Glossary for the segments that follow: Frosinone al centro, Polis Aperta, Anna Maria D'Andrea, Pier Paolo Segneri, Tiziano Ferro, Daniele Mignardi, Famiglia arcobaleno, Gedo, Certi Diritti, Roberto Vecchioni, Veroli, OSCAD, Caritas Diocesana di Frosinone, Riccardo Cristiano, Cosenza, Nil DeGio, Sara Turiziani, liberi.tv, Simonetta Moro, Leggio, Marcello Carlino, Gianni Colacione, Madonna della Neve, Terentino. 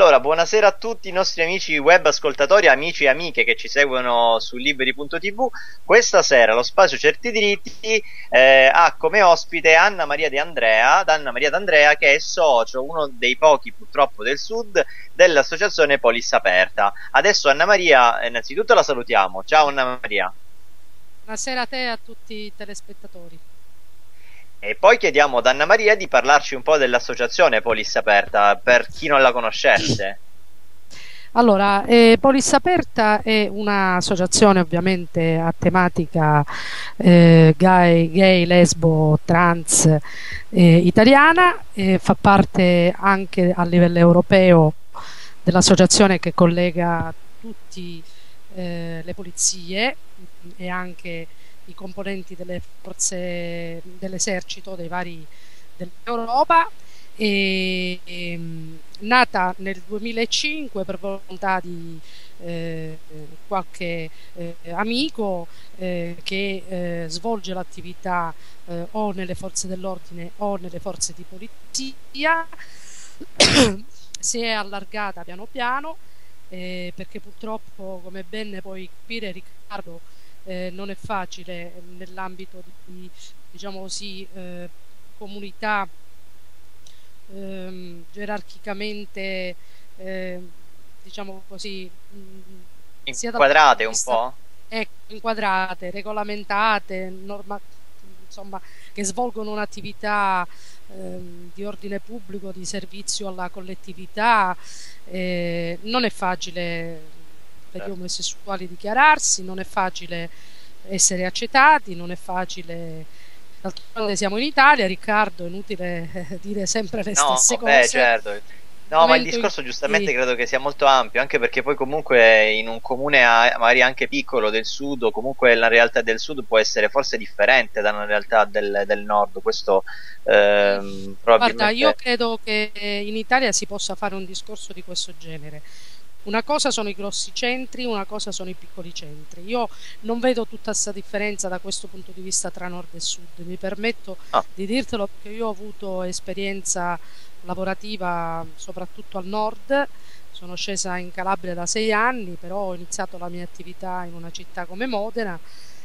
Allora, buonasera a tutti i nostri amici web ascoltatori, amici e amiche che ci seguono su liberi.tv. Questa sera lo spazio Certi Diritti ha come ospite Anna Maria D'Andrea, che è socio, uno dei pochi purtroppo del sud, dell'associazione Polis Aperta. Adesso Anna Maria, innanzitutto la salutiamo. Ciao Anna Maria. Buonasera a te e a tutti i telespettatori. E poi chiediamo ad Anna Maria di parlarci un po' dell'associazione Polis Aperta, per chi non la conoscesse. Allora, Polis Aperta è un'associazione ovviamente a tematica gay, lesbo, trans italiana, fa parte anche a livello europeo dell'associazione che collega tutte le polizie e anche i componenti delle forze dell'esercito dell'Europa, e nata nel 2005 per volontà di qualche amico che svolge l'attività o nelle forze dell'ordine o nelle forze di polizia. Si è allargata piano piano perché purtroppo, come ben puoi capire Riccardo, non è facile nell'ambito di, diciamo così, comunità gerarchicamente diciamo così inquadrate un po', inquadrate, regolamentate, insomma, che svolgono un'attività di ordine pubblico, di servizio alla collettività. Non è facile per gli omosessuali dichiararsi, non è facile essere accettati, non è facile. D'altronde siamo in Italia, Riccardo, è inutile dire sempre le stesse cose. Certo. No, ma il discorso giustamente credo che sia molto ampio, anche perché poi comunque in un comune magari anche piccolo del sud, o comunque la realtà del sud può essere forse differente da una realtà del nord. Questo probabilmente... Guarda, io credo che in Italia si possa fare un discorso di questo genere. Una cosa sono i grossi centri, una cosa sono i piccoli centri. Io non vedo tutta questa differenza da questo punto di vista tra nord e sud. Mi permetto di dirtelo perché io ho avuto esperienza lavorativa soprattutto al nord. Sono scesa in Calabria da 6 anni, però ho iniziato la mia attività in una città come Modena.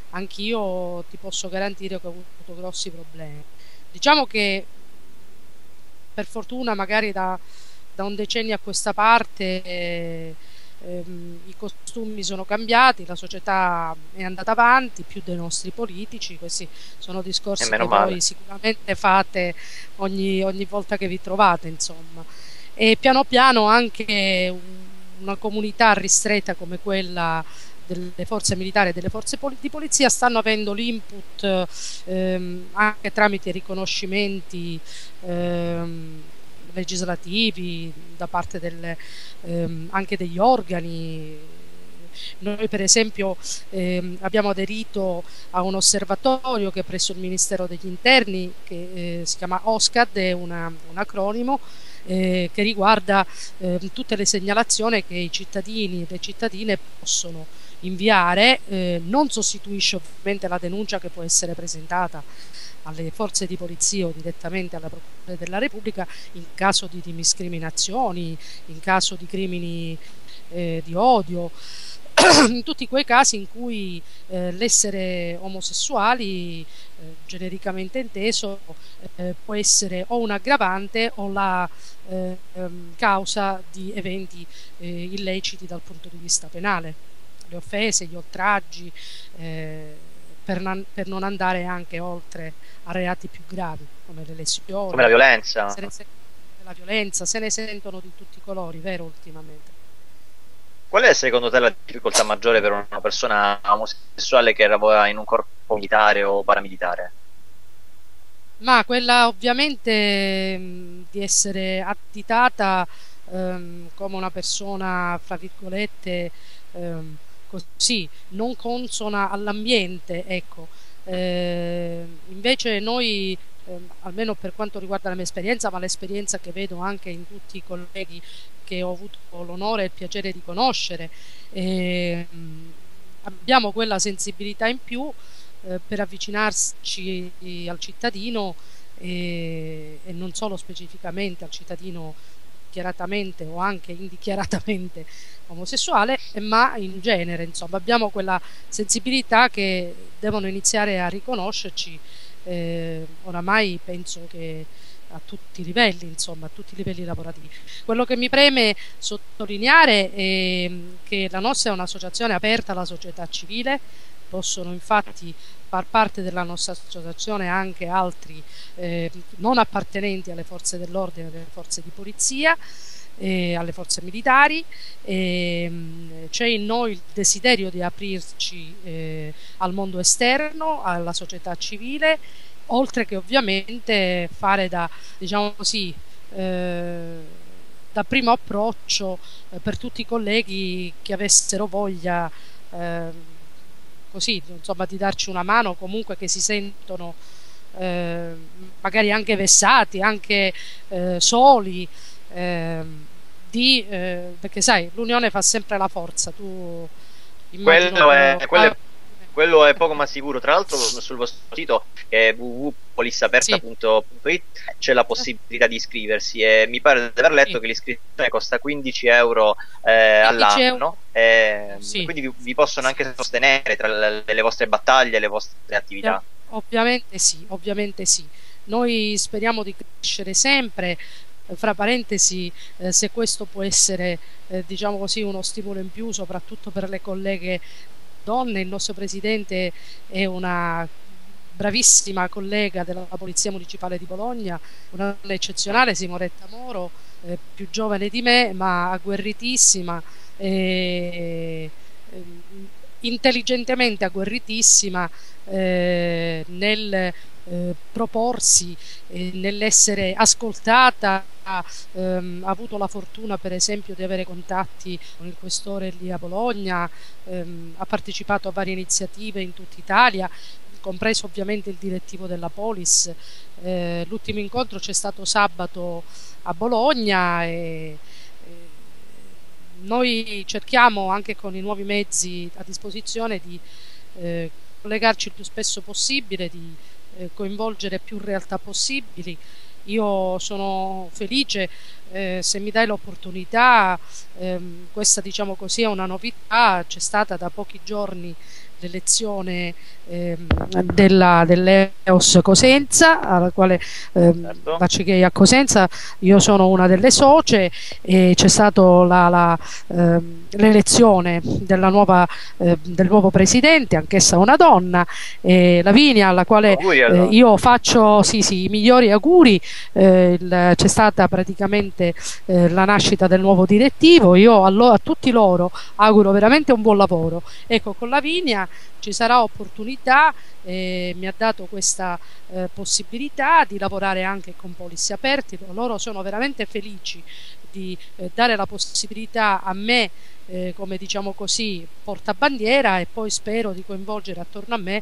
Anch'io ti posso garantire che ho avuto grossi problemi. Diciamo che per fortuna magari da un decennio a questa parte i costumi sono cambiati, la società è andata avanti più dei nostri politici. Questi sono discorsi che voi sicuramente fate ogni volta che vi trovate, insomma. E piano piano anche una comunità ristretta come quella delle forze militari e delle forze di polizia stanno avendo l'input anche tramite riconoscimenti legislativi da parte anche degli organi. Noi per esempio abbiamo aderito a un osservatorio che è presso il Ministero degli Interni, che si chiama OSCAD, è un acronimo che riguarda tutte le segnalazioni che i cittadini e le cittadine possono inviare. Non sostituisce ovviamente la denuncia che può essere presentata alle forze di polizia o direttamente alla Procura della Repubblica in caso di discriminazioni, in caso di crimini di odio, in tutti quei casi in cui l'essere omosessuali, genericamente inteso, può essere o un aggravante o la causa di eventi illeciti dal punto di vista penale, le offese, gli oltraggi, per non andare anche oltre a reati più gravi come le lesioni, come la violenza. La violenza se ne sentono di tutti i colori, vero, ultimamente. Qual è secondo te la difficoltà maggiore per una persona omosessuale che lavora in un corpo militare o paramilitare? Ma quella ovviamente di essere additata come una persona, fra virgolette, così, non consona all'ambiente, ecco. Invece noi, almeno per quanto riguarda la mia esperienza, ma l'esperienza che vedo anche in tutti i colleghi che ho avuto l'onore e il piacere di conoscere, abbiamo quella sensibilità in più per avvicinarci al cittadino, e non solo specificamente al cittadino dichiaratamente o anche indichiaratamente omosessuale, ma in genere, insomma, abbiamo quella sensibilità che devono iniziare a riconoscerci oramai, penso che a tutti i livelli, insomma, a tutti i livelli lavorativi. Quello che mi preme sottolineare è che la nostra è un'associazione aperta alla società civile, possono infatti far parte della nostra associazione anche altri non appartenenti alle forze dell'ordine, alle forze di polizia, alle forze militari. C'è in noi il desiderio di aprirci al mondo esterno, alla società civile, oltre che ovviamente fare da, diciamo così, da primo approccio per tutti i colleghi che avessero voglia così, insomma, di darci una mano, comunque che si sentono magari anche vessati, anche soli, perché sai, l'unione fa sempre la forza. Tu immagino quello è poco ma sicuro. Tra l'altro sul vostro sito che è www.polisaperta.it c'è la possibilità di iscriversi e mi pare di aver letto che l'iscrizione costa 15 euro all'anno, quindi vi possono anche sostenere tra le vostre battaglie e le vostre attività. Ovviamente sì, ovviamente sì. Noi speriamo di crescere sempre. Fra parentesi, se questo può essere, diciamo così, uno stimolo in più, soprattutto per le colleghe donne, il nostro presidente è una bravissima collega della Polizia Municipale di Bologna, una donna eccezionale, Simonetta Moro, più giovane di me ma agguerritissima, intelligentemente agguerritissima nel proporsi, nell'essere ascoltata. Ha avuto la fortuna, per esempio, di avere contatti con il questore lì a Bologna, ha partecipato a varie iniziative in tutta Italia, compreso ovviamente il direttivo della Polis. L'ultimo incontro c'è stato sabato a Bologna e noi cerchiamo anche con i nuovi mezzi a disposizione di collegarci il più spesso possibile, di coinvolgere più realtà possibili. Io sono felice se mi dai l'opportunità, questa, diciamo così, è una novità, c'è stata da pochi giorni l'elezione dell'EOS Cosenza, alla quale Bacichei a Cosenza, io sono una delle socie, e c'è stata l'elezione del nuovo presidente, anch'essa una donna, Lavinia, alla quale io faccio i migliori auguri. C'è stata praticamente la nascita del nuovo direttivo, io a tutti loro auguro veramente un buon lavoro. Ecco, con Lavinia ci sarà opportunità, mi ha dato questa possibilità di lavorare anche con Polis Aperti. Loro sono veramente felici di dare la possibilità a me come, diciamo così, portabandiera, e poi spero di coinvolgere attorno a me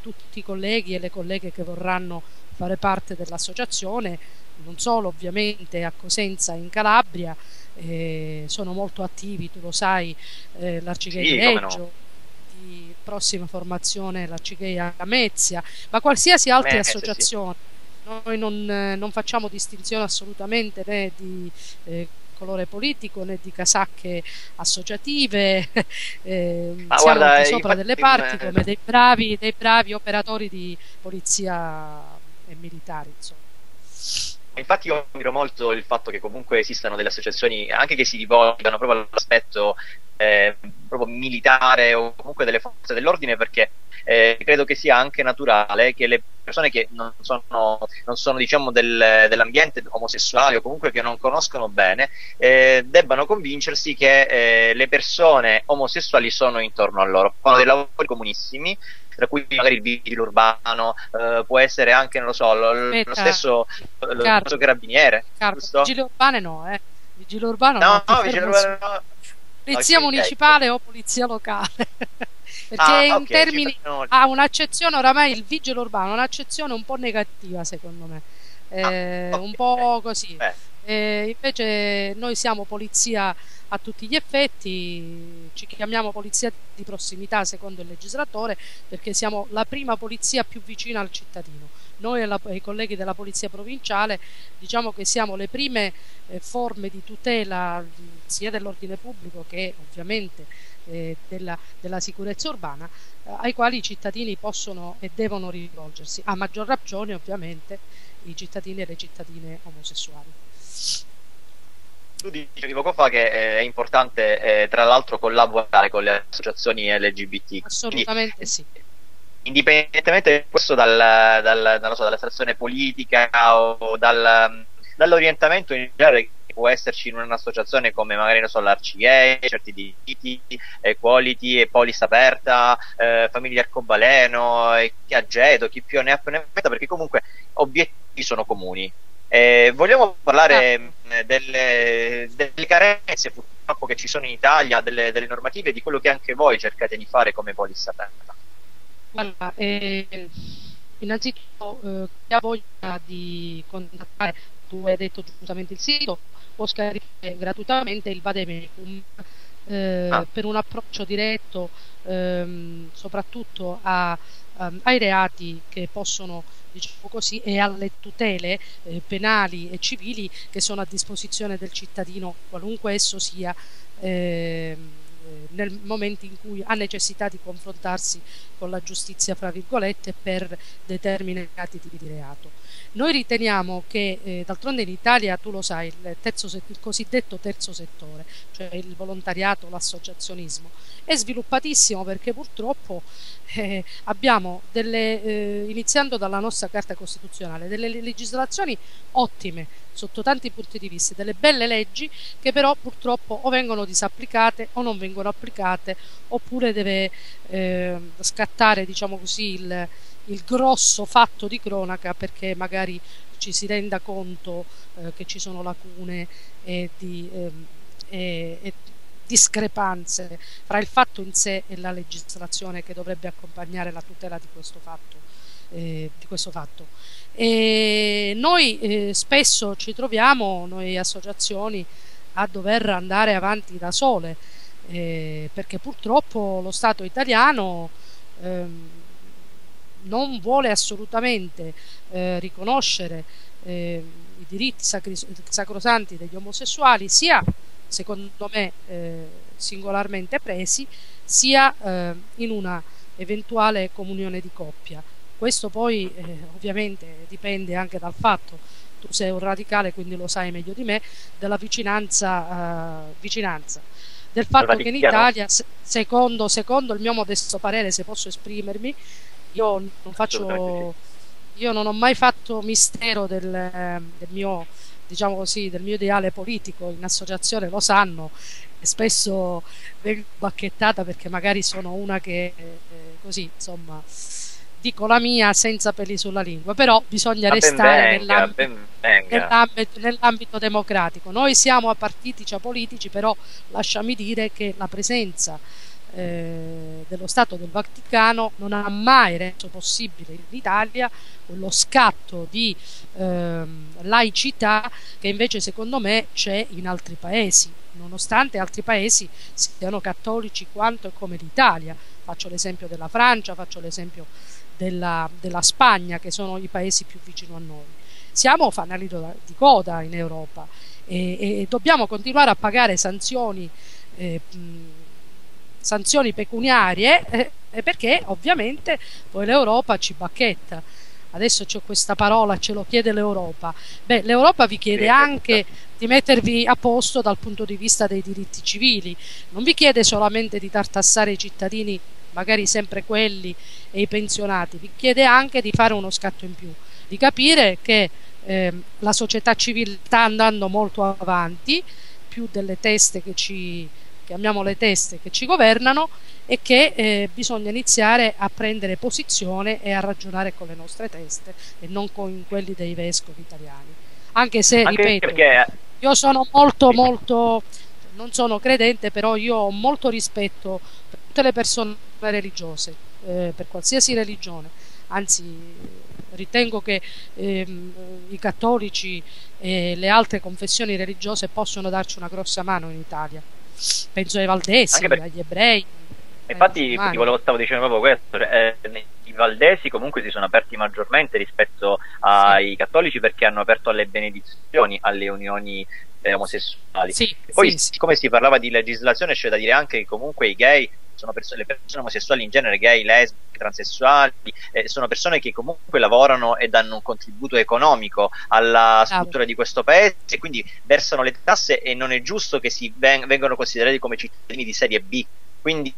tutti i colleghi e le colleghe che vorranno fare parte dell'associazione, non solo ovviamente a Cosenza, in Calabria sono molto attivi, tu lo sai, l'arcichei di Leggio, prossima formazione l'arcichei a Mezia, ma qualsiasi altra associazione. Noi non facciamo distinzione assolutamente né di colore politico né di casacche associative, ma siamo, guarda, anche sopra delle parti come dei bravi operatori di polizia e militari, insomma. Infatti io ammiro molto il fatto che comunque esistano delle associazioni anche che si rivolgano proprio all'aspetto proprio militare o comunque delle forze dell'ordine, perché credo che sia anche naturale che le persone che non sono diciamo dell'ambiente omosessuale o comunque che non conoscono bene debbano convincersi che le persone omosessuali sono intorno a loro. Fanno dei lavori comunissimi, tra cui magari il vigile urbano, può essere anche, non lo so, lo stesso carabiniere. Vigile urbano no, eh? Vigile urbano no, vigile urbano no. Polizia municipale o polizia locale, perché in termini ha un'accezione, oramai il vigile urbano ha un'accezione un po' negativa, secondo me, un po' così. Invece noi siamo polizia a tutti gli effetti, ci chiamiamo polizia di prossimità secondo il legislatore, perché siamo la prima polizia più vicina al cittadino. Noi e i colleghi della Polizia Provinciale diciamo che siamo le prime forme di tutela sia dell'ordine pubblico che ovviamente della sicurezza urbana ai quali i cittadini possono e devono rivolgersi, a maggior ragione ovviamente i cittadini e le cittadine omosessuali. Tu dicevi poco fa che è importante tra l'altro collaborare con le associazioni LGBT. Assolutamente. Quindi, sì. Indipendentemente questo dalla situazione politica o dall'orientamento in generale che può esserci in un'associazione come magari non so, l'ARCE, Certi Diritti, Equality, e Polis Aperta, Famiglia Arcobaleno, chi ha Gedo, chi più ne ha più ne metta, perché comunque obiettivi sono comuni. Vogliamo parlare delle carenze purtroppo che ci sono in Italia, delle normative, di quello che anche voi cercate di fare come Polis Aperta. Allora, innanzitutto chi ha voglia di contattare, tu hai detto giustamente il sito, può scaricare gratuitamente il Vademecum per un approccio diretto soprattutto ai reati che possono, diciamo così, e alle tutele penali e civili che sono a disposizione del cittadino, qualunque esso sia, nel momento in cui ha necessità di confrontarsi con la giustizia, fra virgolette, per determinati tipi di reato. Noi riteniamo che d'altronde in Italia, tu lo sai, il cosiddetto terzo settore, cioè il volontariato, l'associazionismo, è sviluppatissimo, perché purtroppo abbiamo iniziando dalla nostra Carta Costituzionale, delle legislazioni ottime sotto tanti punti di vista, delle belle leggi che però purtroppo o vengono disapplicate o non vengono applicate, oppure deve scattare, diciamo così, il grosso fatto di cronaca, perché magari ci si renda conto che ci sono lacune e discrepanze fra il fatto in sé e la legislazione che dovrebbe accompagnare la tutela di questo fatto. E noi spesso ci troviamo, noi associazioni, a dover andare avanti da sole, perché purtroppo lo Stato italiano non vuole assolutamente riconoscere i diritti sacrosanti degli omosessuali, sia secondo me singolarmente presi, sia in una eventuale comunione di coppia. Questo poi ovviamente dipende anche dal fatto, tu sei un radicale quindi lo sai meglio di me, della vicinanza. Del fatto che in Italia, secondo il mio modesto parere, se posso esprimermi, io non ho mai fatto mistero del mio, diciamo così, del mio ideale politico. In associazione lo sanno, e spesso vengo bacchettata perché magari sono una che così, insomma, dico la mia senza peli sulla lingua, però bisogna restare nell'ambito democratico. Noi siamo apartitici, apolitici, però lasciami dire che la presenza dello Stato del Vaticano non ha mai reso possibile in Italia quello scatto di laicità che invece secondo me c'è in altri paesi, nonostante altri paesi siano cattolici quanto e come l'Italia. Faccio l'esempio della Francia, faccio l'esempio della Spagna, che sono i paesi più vicino a noi. Siamo fanali di coda in Europa e dobbiamo continuare a pagare sanzioni pecuniarie perché ovviamente poi l'Europa ci bacchetta. Adesso c'è questa parola, ce lo chiede l'Europa. Beh, l'Europa vi chiede anche di mettervi a posto dal punto di vista dei diritti civili, non vi chiede solamente di tartassare i cittadini, magari sempre quelli, e i pensionati, vi chiede anche di fare uno scatto in più, di capire che la società civile sta andando molto avanti, più delle teste che ci chiamiamo le teste che ci governano, e che bisogna iniziare a prendere posizione e a ragionare con le nostre teste e non con quelli dei vescovi italiani, anche se, ripeto, perché io sono molto non sono credente, però io ho molto rispetto per tutte le persone religiose, per qualsiasi religione, anzi ritengo che i cattolici e le altre confessioni religiose possono darci una grossa mano in Italia. Penso ai valdesi, agli ebrei. Infatti, stavo dicendo proprio questo, cioè, i valdesi comunque si sono aperti maggiormente rispetto ai cattolici, perché hanno aperto alle benedizioni, alle unioni omosessuali. Sì, poi, siccome si parlava di legislazione, c'è da dire anche che comunque i gay sono persone, le persone omosessuali in genere, gay, lesbiche, transessuali, sono persone che comunque lavorano e danno un contributo economico alla struttura di questo paese, e quindi versano le tasse, e non è giusto che si vengano considerati come cittadini di serie B. Quindi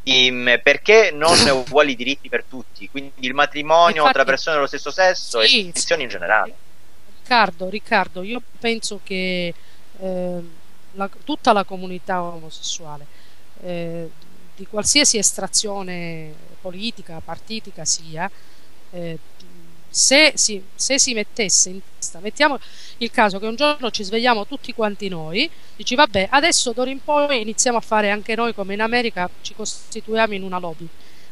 perché non uguali diritti per tutti? Quindi il matrimonio, infatti, tra persone dello stesso sesso, sì, e istituzioni in generale. Riccardo, io penso che tutta la comunità omosessuale, di qualsiasi estrazione politica, partitica sia, se si mettesse in testa, mettiamo il caso che un giorno ci svegliamo tutti quanti noi, dici vabbè, adesso d'ora in poi iniziamo a fare anche noi come in America, ci costituiamo in una lobby.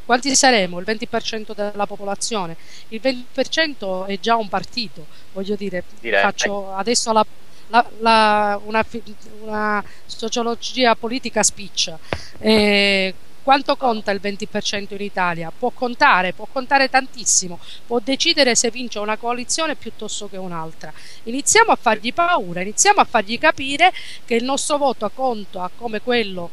Quanti saremo? Il 20% della popolazione? Il 20% è già un partito, voglio dire. Faccio adesso una sociologia politica spiccia. Quanto conta il 20% in Italia? Può contare tantissimo, può decidere se vince una coalizione piuttosto che un'altra. Iniziamo a fargli paura, iniziamo a fargli capire che il nostro voto conta come quello,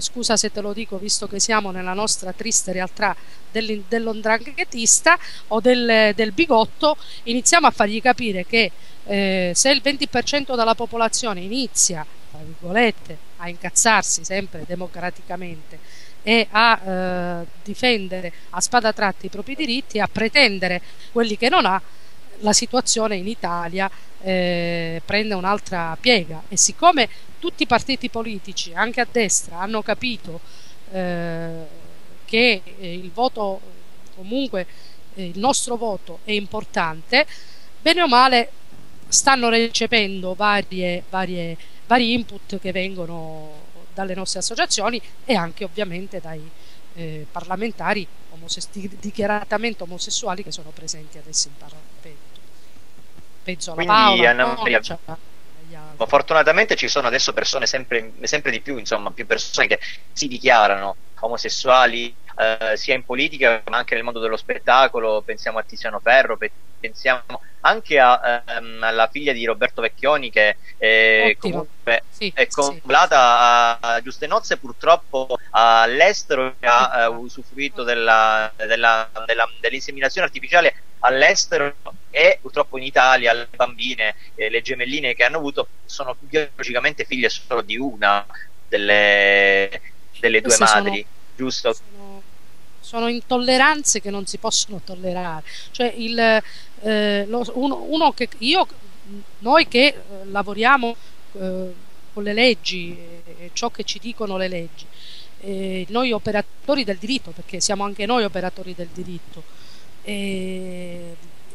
scusa se te lo dico visto che siamo nella nostra triste realtà dell'ondranghetista o del bigotto. Iniziamo a fargli capire che se il 20% della popolazione inizia, tra virgolette, a incazzarsi sempre democraticamente e a difendere a spada tratta i propri diritti, a pretendere quelli che non ha, la situazione in Italia prende un'altra piega. E siccome tutti i partiti politici, anche a destra, hanno capito che il voto, comunque il nostro voto è importante, bene o male stanno recependo vari input che vengono dalle nostre associazioni e anche ovviamente dai parlamentari dichiaratamente omosessuali che sono presenti adesso in Parlamento. Penso alla Paola, Anna Maria, ma fortunatamente ci sono adesso persone sempre di più, insomma, più persone che si dichiarano omosessuali, sia in politica ma anche nel mondo dello spettacolo. Pensiamo a Tiziano Ferro, pensiamo anche alla figlia di Roberto Vecchioni, che comunque è convolata a giuste nozze, purtroppo all'estero, ha usufruito dell'inseminazione artificiale all'estero, e purtroppo in Italia le bambine, le gemelline che hanno avuto, sono biologicamente figlie solo di una delle due madri, giusto? Sono intolleranze che non si possono tollerare. Cioè noi che lavoriamo con le leggi, ciò che ci dicono le leggi, noi operatori del diritto, perché siamo anche noi operatori del diritto,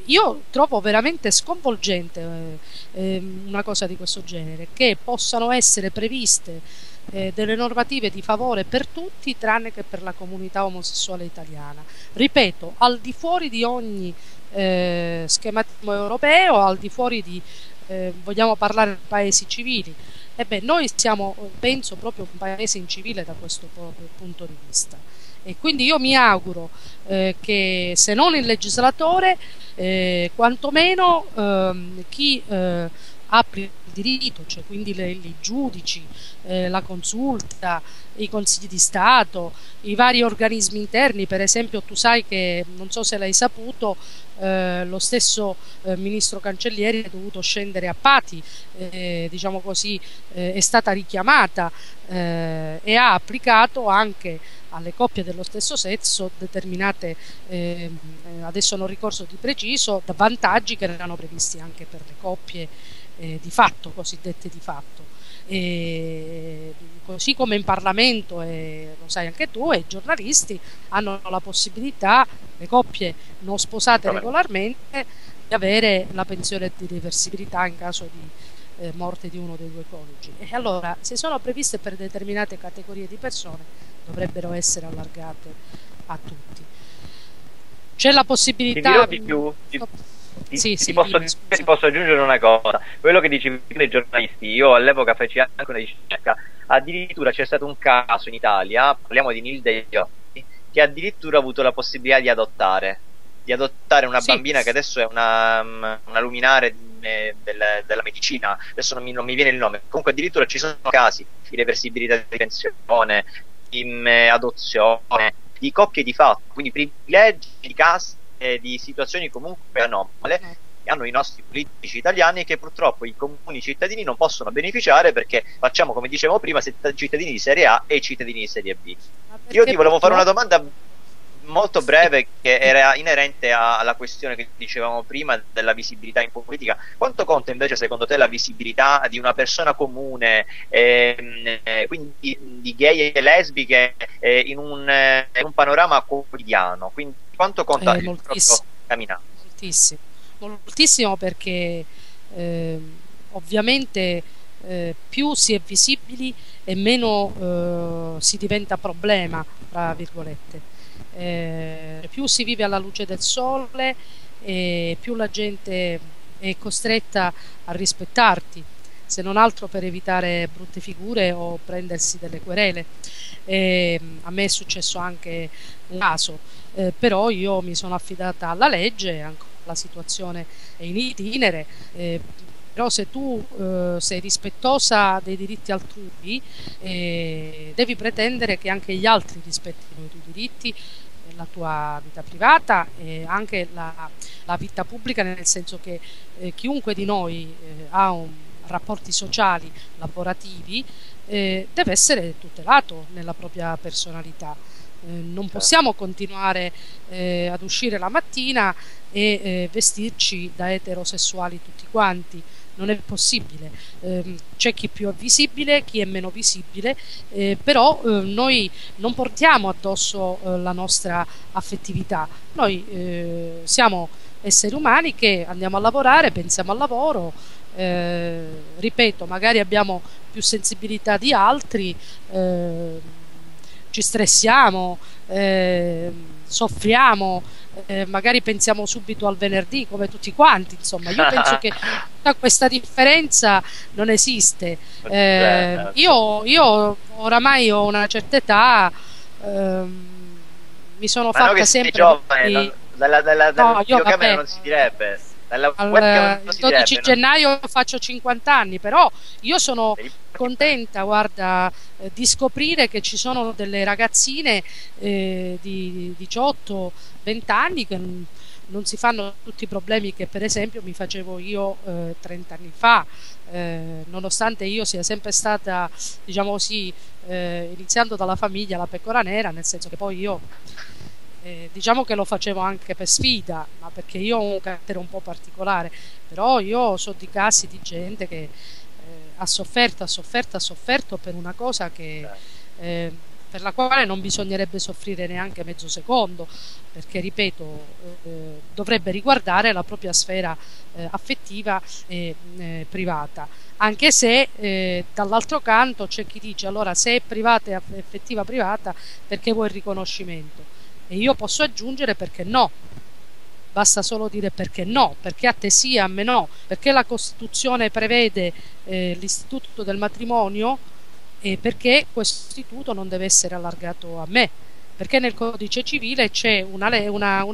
io trovo veramente sconvolgente una cosa di questo genere, che possano essere previste delle normative di favore per tutti tranne che per la comunità omosessuale italiana, ripeto, al di fuori di ogni schematismo europeo, al di fuori di vogliamo parlare di paesi civili. Ebbene, noi siamo, penso, proprio un paese incivile da questo punto di vista, e quindi io mi auguro che, se non il legislatore, quantomeno chi applica il diritto, cioè quindi i giudici, la consulta, i consigli di Stato, i vari organismi interni. Per esempio, tu sai che, non so se l'hai saputo, lo stesso ministro Cancellieri è dovuto scendere a Pati, diciamo così, è stata richiamata e ha applicato anche alle coppie dello stesso sesso determinate, adesso non ricordo di preciso, vantaggi che erano previsti anche per le coppie di fatto, cosiddette di fatto. E così come in Parlamento, e lo sai anche tu, e i giornalisti hanno la possibilità, le coppie non sposate regolarmente, di avere la pensione di reversibilità in caso di morte di uno dei due coniugi. E allora, se sono previste per determinate categorie di persone, dovrebbero essere allargate a tutti. C'è la possibilità di più. Ti posso aggiungere una cosa, quello che dicevi dei giornalisti. Io all'epoca feci anche una ricerca, addirittura c'è stato un caso in Italia, parliamo di Nil DeGio, che addirittura ha avuto la possibilità di adottare una bambina che adesso è una luminare della medicina, adesso non mi viene il nome, comunque addirittura ci sono casi di reversibilità di pensione, di adozione, di coppie di fatto, quindi privilegi, di casi, di situazioni comunque anomale che hanno i nostri politici italiani, che purtroppo i comuni cittadini non possono beneficiare, perché facciamo, come dicevo prima, cittadini di serie A e cittadini di serie B. Io ti volevo fare una domanda molto breve che era inerente alla questione che dicevamo prima della visibilità in politica. Quanto conta invece secondo te la visibilità di una persona comune, quindi di gay e lesbiche, in un panorama quotidiano? Quindi quanto conta il proprio camminare? Moltissimo, moltissimo, perché ovviamente più si è visibili e meno si diventa problema, tra virgolette. Più si vive alla luce del sole, più la gente è costretta a rispettarti, se non altro per evitare brutte figure o prendersi delle querele. A me è successo anche un caso, però io mi sono affidata alla legge, ancora la situazione è in itinere, però se tu sei rispettosa dei diritti altrui, devi pretendere che anche gli altri rispettino i tuoi diritti, la tua vita privata e anche la vita pubblica, nel senso che chiunque di noi ha rapporti sociali, lavorativi, deve essere tutelato nella propria personalità. Non possiamo continuare ad uscire la mattina e vestirci da eterosessuali tutti quanti, non è possibile. C'è chi più è visibile, chi è meno visibile, però noi non portiamo addosso la nostra affettività, noi siamo esseri umani che andiamo a lavorare, pensiamo al lavoro, ripeto, magari abbiamo più sensibilità di altri, ci stressiamo, soffriamo, magari pensiamo subito al venerdì come tutti quanti, insomma. Io penso che tutta questa differenza non esiste. Io oramai ho una certa età, mi sono fatta sempre giovane, dalla videocamera non si direbbe. Allora, il 12 gennaio faccio 50 anni, però io sono contenta, guarda, di scoprire che ci sono delle ragazzine di 18-20 anni che non si fanno tutti i problemi che per esempio mi facevo io 30 anni fa, nonostante io sia sempre stata, diciamo così, iniziando dalla famiglia, la pecora nera, nel senso che poi io diciamo che lo facevo anche per sfida, ma perché io ho un carattere un po' particolare, però io so di casi di gente che ha sofferto per una cosa che, per la quale non bisognerebbe soffrire neanche mezzo secondo, perché ripeto, dovrebbe riguardare la propria sfera affettiva e privata, anche se dall'altro canto c'è chi dice: allora, se è privata e affettiva privata, perché vuoi il riconoscimento? E io posso aggiungere: perché no? Basta solo dire perché no, perché a te sì, a me no, perché la Costituzione prevede l'istituto del matrimonio e perché questo istituto non deve essere allargato a me, perché nel codice civile c'è una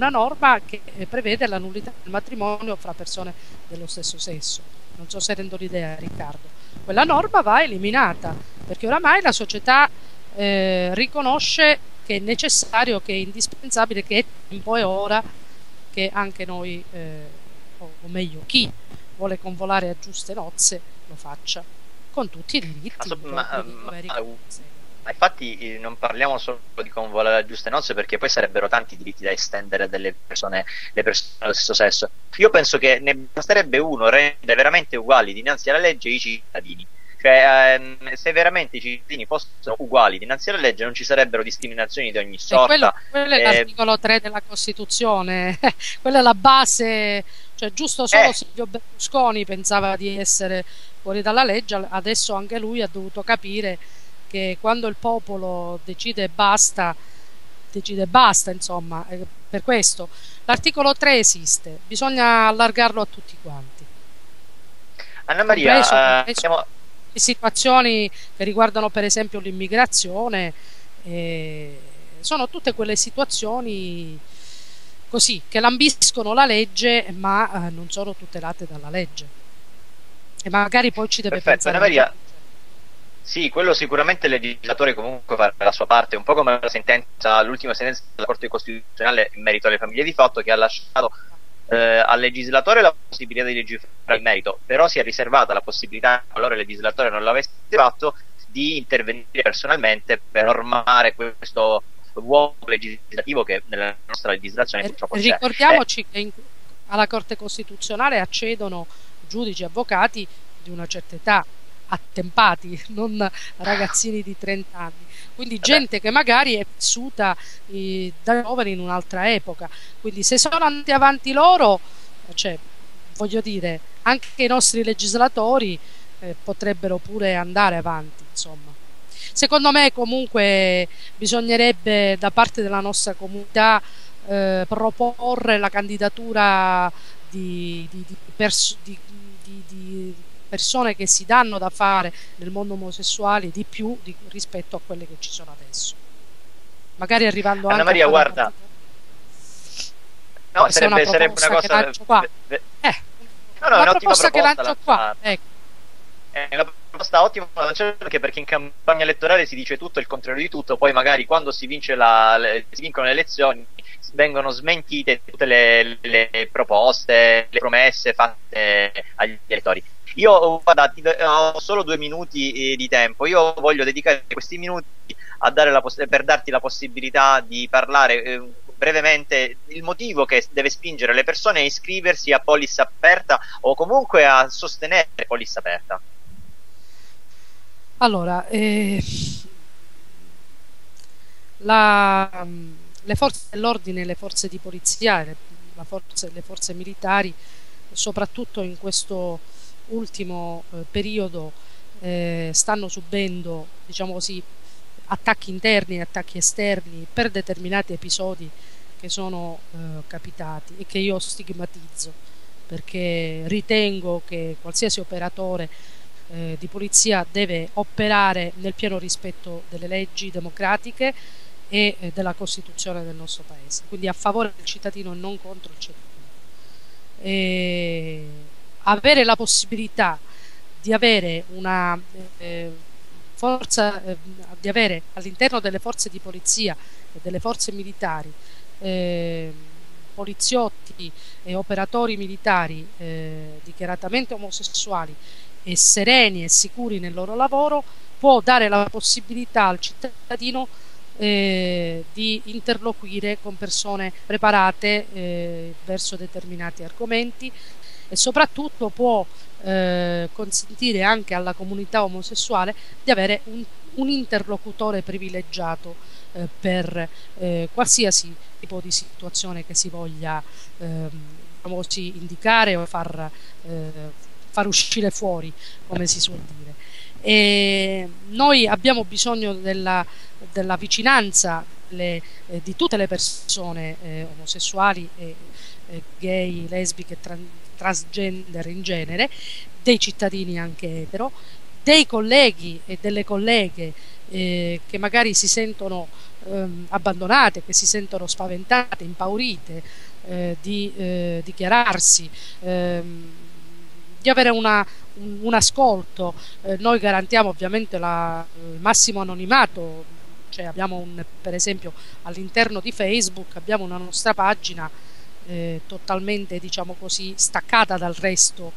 norma che prevede la nullità del matrimonio fra persone dello stesso sesso. Non so se rendo l'idea, Riccardo. Quella norma va eliminata, perché oramai la società riconosce che è necessario, che è indispensabile, che è tempo e ora che anche noi, o meglio chi vuole convolare a giuste nozze, lo faccia con tutti i diritti. Ma infatti non parliamo solo di convolare a giuste nozze, perché poi sarebbero tanti diritti da estendere le persone dello stesso sesso. Io penso che ne basterebbe uno: rendere veramente uguali dinanzi alla legge i cittadini. Cioè, se veramente i cittadini fossero uguali dinanzi alla legge, non ci sarebbero discriminazioni di ogni sorta. Quello è l'articolo 3 della Costituzione, quella è la base. Cioè, giusto solo Silvio Berlusconi pensava di essere fuori dalla legge, adesso anche lui ha dovuto capire che quando il popolo decide basta, insomma. Per questo l'articolo 3 esiste, bisogna allargarlo a tutti quanti. Anna Maria, situazioni che riguardano per esempio l'immigrazione, Sono tutte quelle situazioni così che lambiscono la legge ma non sono tutelate dalla legge, e magari poi ci deve pensare. Anna Maria, sì, quello sicuramente il legislatore comunque farà la sua parte, un po' come la sentenza, l'ultima sentenza della Corte Costituzionale in merito alle famiglie di fatto, che ha lasciato al legislatore la possibilità di legiferare in merito, però si è riservata la possibilità, allora il legislatore non l'avesse fatto, di intervenire personalmente per normare questo vuoto legislativo che nella nostra legislazione purtroppo c'è. Ricordiamoci che alla Corte Costituzionale accedono giudici e avvocati di una certa età, attempati, non ragazzini di 30 anni, quindi gente che magari è vissuta da giovani in un'altra epoca, quindi se sono andati avanti loro, cioè, voglio dire, anche i nostri legislatori potrebbero pure andare avanti, insomma. Secondo me comunque bisognerebbe da parte della nostra comunità proporre la candidatura di persone che si danno da fare nel mondo omosessuale di più rispetto a quelle che ci sono adesso, magari arrivando anche Anna Maria, guarda, no, sarebbe una cosa che qua. No, una proposta che lancio qua, ecco, è una proposta ottima, anche perché in campagna elettorale si dice tutto e il contrario di tutto, poi magari quando si vincono le elezioni vengono smentite tutte le proposte, le promesse fatte agli elettori. Io, guarda, ho solo 2 minuti di tempo, io voglio dedicare questi minuti a per darti la possibilità di parlare brevemente il motivo che deve spingere le persone a iscriversi a Polis Aperta o comunque a sostenere Polis Aperta. Allora, le forze dell'ordine, le forze di polizia, le forze militari, soprattutto in questo ultimo periodo, stanno subendo, diciamo così, attacchi interni e attacchi esterni per determinati episodi che sono capitati e che io stigmatizzo, perché ritengo che qualsiasi operatore di polizia deve operare nel pieno rispetto delle leggi democratiche e della Costituzione del nostro Paese, quindi a favore del cittadino e non contro il cittadino. E avere la possibilità di avere una forza, di avere all'interno delle forze di polizia e delle forze militari poliziotti e operatori militari dichiaratamente omosessuali e sereni e sicuri nel loro lavoro, può dare la possibilità al cittadino di interloquire con persone preparate verso determinati argomenti, e soprattutto può consentire anche alla comunità omosessuale di avere un interlocutore privilegiato per qualsiasi tipo di situazione che si voglia indicare o far uscire fuori, come si suol dire. E noi abbiamo bisogno della vicinanza di tutte le persone omosessuali, gay, lesbiche, transgender in genere, dei cittadini anche etero, dei colleghi e delle colleghe che magari si sentono abbandonate, che si sentono spaventate, impaurite di dichiararsi, di avere un ascolto. Noi garantiamo ovviamente il massimo anonimato, cioè abbiamo per esempio all'interno di Facebook abbiamo una nostra pagina totalmente, diciamo così, staccata dal resto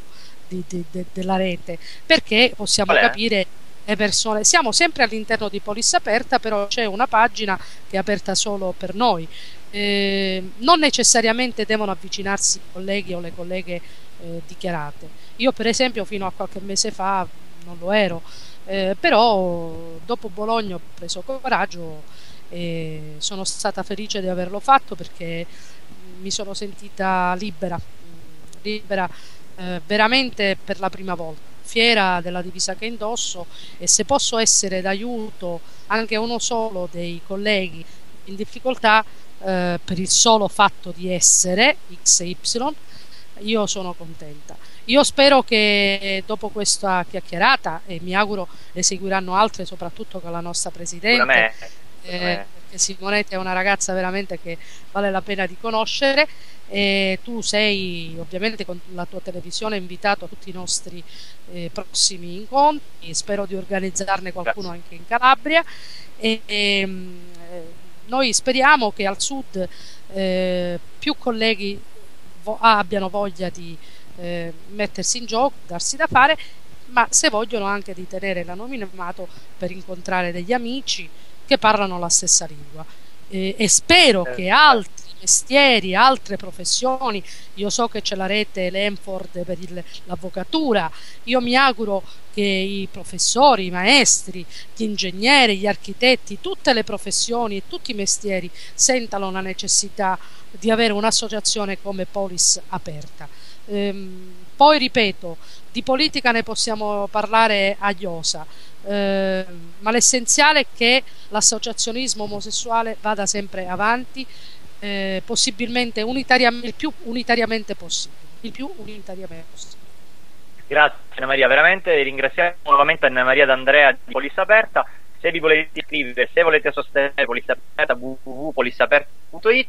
della rete, perché possiamo capire le persone. Siamo sempre all'interno di Polis Aperta, però c'è una pagina che è aperta solo per noi. Non necessariamente devono avvicinarsi i colleghi o le colleghe dichiarate. Io per esempio fino a qualche mese fa non lo ero, però dopo Bologna ho preso coraggio e sono stata felice di averlo fatto, perché mi sono sentita libera veramente per la prima volta, fiera della divisa che indosso, e se posso essere d'aiuto anche uno solo dei colleghi in difficoltà per il solo fatto di essere X e Y, io sono contenta. Io spero che dopo questa chiacchierata, e mi auguro ne seguiranno altre, soprattutto con la nostra Presidente, perché Simonetta è una ragazza veramente che vale la pena di conoscere, e tu sei ovviamente con la tua televisione invitato a tutti i nostri prossimi incontri, spero di organizzarne qualcuno anche in Calabria, e noi speriamo che al sud più colleghi abbiano voglia di mettersi in gioco, darsi da fare, ma se vogliono anche di tenere l'anonimato per incontrare degli amici che parlano la stessa lingua, e spero che altri mestieri, altre professioni, io so che c'è la rete Lanford per l'avvocatura, io mi auguro che i professori, i maestri, gli ingegneri, gli architetti, tutte le professioni e tutti i mestieri sentano la necessità di avere un'associazione come Polis Aperta. Poi ripeto, di politica ne possiamo parlare a iosa, ma l'essenziale è che l'associazionismo omosessuale vada sempre avanti, possibilmente unitariamente, il più unitariamente possibile. Grazie Anna Maria, veramente ringraziamo nuovamente Anna Maria D'Andrea di Polis Aperta. Se vi volete iscrivere, se volete sostenere Polis Aperta, www.polisaperta.it,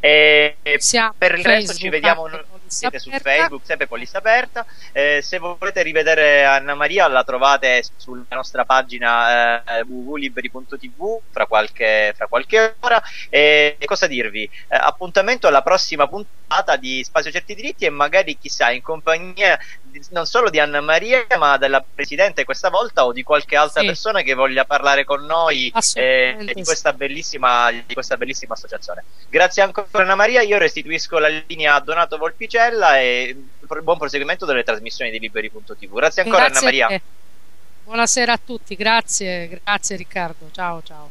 e per il resto ci vediamo, siete su Facebook sempre Polis Aperta, se volete rivedere Anna Maria la trovate sulla nostra pagina www.liberi.tv fra qualche ora, e cosa dirvi, appuntamento alla prossima puntata di Spazio Certi Diritti, e magari chissà in compagnia non solo di Anna Maria ma della Presidente questa volta, o di qualche altra persona che voglia parlare con noi di questa bellissima associazione. Grazie ancora Anna Maria, io restituisco la linea a Donato Volpicella e buon proseguimento delle trasmissioni di Liberi.tv. Grazie ancora Anna Maria. Buonasera a tutti, grazie Riccardo, ciao ciao.